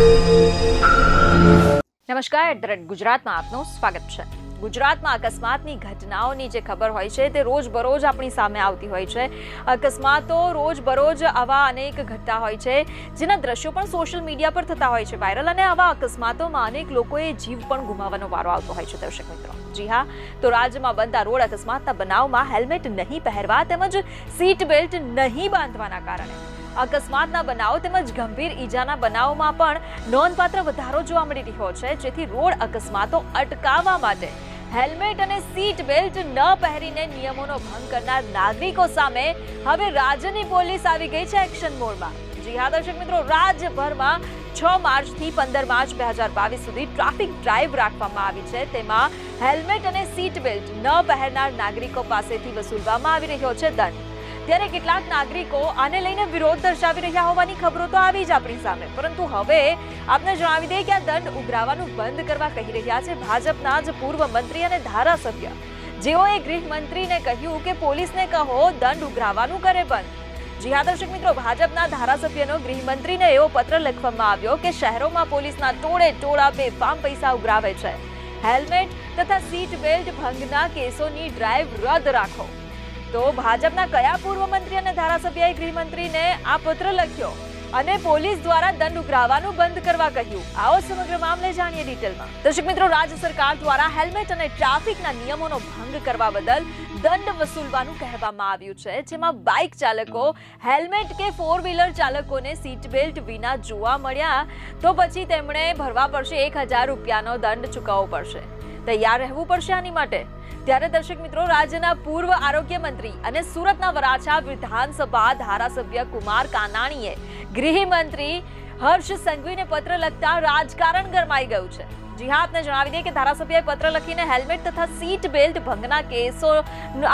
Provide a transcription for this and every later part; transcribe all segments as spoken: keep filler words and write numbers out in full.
નમસ્કાર, દ્રઢ ગુજરાતમાં આપનું સ્વાગત છે। ગુજરાતમાં અકસ્માતની ઘટનાઓની જે ખબર હોય છે તે રોજબરોજ આપણી સામે આવતી હોય છે। અકસ્માતો રોજબરોજ આવા અનેક ઘટતા હોય છે, જેના દ્રશ્યો પણ સોશિયલ મીડિયા પર થતા હોય છે વાયરલ, અને આવા અકસ્માતોમાં અનેક લોકોએ જીવ પણ ગુમાવવાનો વારો આવતો હોય છે। દર્શક મિત્રો, જી હા, તો રાજ્યમાં બનતા રોડ અકસ્માતના બનાવમાં હેલ્મેટ નહીં પહેરવા તેમજ સીટ બેલ્ટ નહીં બાંધવાના કારણે અકસ્માતના બનાવો તેમજ ગંભીર ઈજાના બનાવોમાં પણ નોંધપાત્ર વધારો જોવા મળી રહ્યો છે। જેથી રોડ અકસ્માતો અટકાવવા માટે હેલ્મેટ અને સીટ બેલ્ટ ન પહેરીને નિયમોનો ભંગ કરનાર નાગરિકો સામે હવે રાજ્યની પોલીસ આવી ગઈ છે એક્શન મોડમાં। જી હા દર્શક મિત્રો, રાજ્યભરમાં છ માર્ચથી પંદર માર્ચ બે હજાર બાવીસ સુધી ટ્રાફિક ડ્રાઈવ રાખવામાં આવી છે। તેમાં હેલ્મેટ અને સીટ બેલ્ટ ન પહેરનાર નાગરિકો પાસેથી વસૂલવામાં આવી રહ્યો છે દંડ। ત્યારે કેટલાક નાગરિકો આને લઈને વિરોધ દર્શાવી રહ્યા હોવાની ખબરો તો આવી જ આપણી સામે, પરંતુ હવે આપને જણાવી દઈએ કે આ દંડ ઉઘરાવવાનું બંધ કરવા કહી રહ્યા છે ભાજપના જ પૂર્વ મંત્રી અને ધારાસભ્ય, જેઓએ ગૃહમંત્રીને કહ્યું કે પોલીસને કહો દંડ ઉઘરાવવાનું કરે બંધ। જી હા દર્શક મિત્રો, ભાજપના ધારાસભ્યનો ગૃહમંત્રીને એવો પત્ર લખવામાં આવ્યો કે શહેરોમાં પોલીસના ટોળે ટોળા બેફામ પૈસા ઉઘરાવે છે, હેલ્મેટ તથા સીટ બેલ્ટ ભંગના કેસોની ડ્રાઈવ રદ રાખો। તો ભાજપના કયા પૂર્વ મંત્રી અને ધારાસભ્યએ ગૃહમંત્રીને આ પત્ર લખ્યો અને પોલીસ દ્વારા દંડ ઉઘરાવવાનું બંધ કરવા કહ્યું? આવો સમગ્ર મામલે જાણીએ ડિટેલમાં। દર્શક મિત્રો, રાજ્ય સરકાર દ્વારા હેલ્મેટ અને ટ્રાફિકના નિયમોનો ભંગ કરવા બદલ દંડ વસૂલવાનું કહેવામાં આવ્યું છે, જેમાં બાઇક ચાલકો હેલ્મેટ કે ફોર વ્હીલર ચાલકોને સીટ બેલ્ટ વિના જોવા મળ્યા તો પછી તેમણે ભરવા પડશે એક હજાર રૂપિયાનો દંડ ચૂકવવો પડશે। તૈયાર રહેવું પડશે આની માટે। ત્યારે દર્શક મિત્રો, રાજ્યના પૂર્વ આરોગ્ય મંત્રી અને સુરતના વરાછા વિધાનસભા ધારાસભ્ય કુમાર કાનાણીએ ગૃહમંત્રી હર્ષ સંઘવીને પત્ર લખતા રાજકારણ ગરમાઈ ગયું છે। જી હા, આપને જણાવી દઈએ કે ધારાસભ્યએ પત્ર લખીને હેલ્મેટ તથા સીટ બેલ્ટ ભંગના કેસો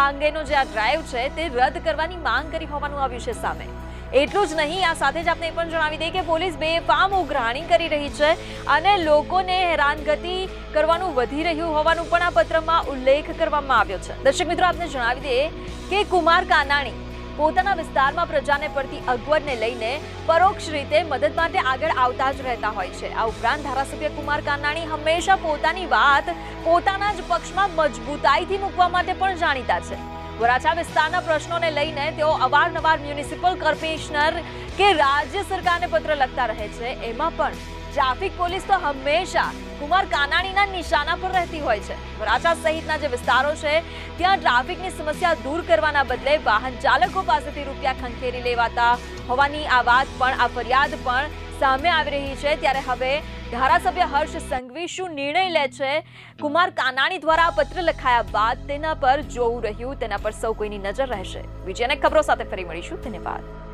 અંગેનો જે આ ડ્રાઈવ છે તે રદ કરવાની માંગ કરી હોવાનું આવ્યું છે સામે। એટલું જ નહીં, આ સાથે જ આપણે એ પણ જણાવી દઈએ કે પોલીસ બેફામ ઉઘરાણી કરી રહી છે અને લોકોને હેરાનગતિ કરવાનું વધી રહ્યું હોવાનું પણ આ પત્રમાં ઉલ્લેખ કરવામાં આવ્યો છે। દર્શક મિત્રો, આપણે જણાવી દઈએ કે કુમાર કાનાણી પોતાના વિસ્તારમાં પ્રજાને પડતી અગવડને લઈને પરોક્ષ રીતે મદદ માટે આગળ આવતા જ રહેતા હોય છે। આ ઉપરાંત ધારાસભ્ય કુમાર કાનાણી હંમેશા પોતાની વાત પોતાના જ પક્ષમાં મજબૂતાઈથી મૂકવા માટે પણ જાણીતા છે। વરાછા વિસ્તારના પ્રશ્નોને લઈને તેઓ અવારનવાર મ્યુનિસિપલ કોર્પોરેશનર કે રાજ્ય સરકારને પત્ર લખતા રહે છે। એમાં પણ ટ્રાફિક પોલીસ તો હંમેશા કુમાર કાનાણીના નિશાના પર રહેતી હોય છે। વરાછા સહિતના જે વિસ્તારો છે ત્યાં ટ્રાફિકની સમસ્યા દૂર કરવાના બદલે વાહન ચાલકો પાસેથી રૂપિયા ખંખેરી લેવાતા હોવાની આ વાત પણ આ ફરિયાદ પણ સામે આવી રહી છે। ત્યારે હવે ધારાસભ્ય હર્ષ સંઘવી શું નિર્ણય લે છે કુમાર કાનાણી દ્વારા પત્ર લખાયા બાદ, તેના પર જોવું રહ્યું, તેના પર સૌ કોઈની નજર રહેશે। બીજી અનેક ખબરો સાથે ફરી મળીશું, ધન્યવાદ।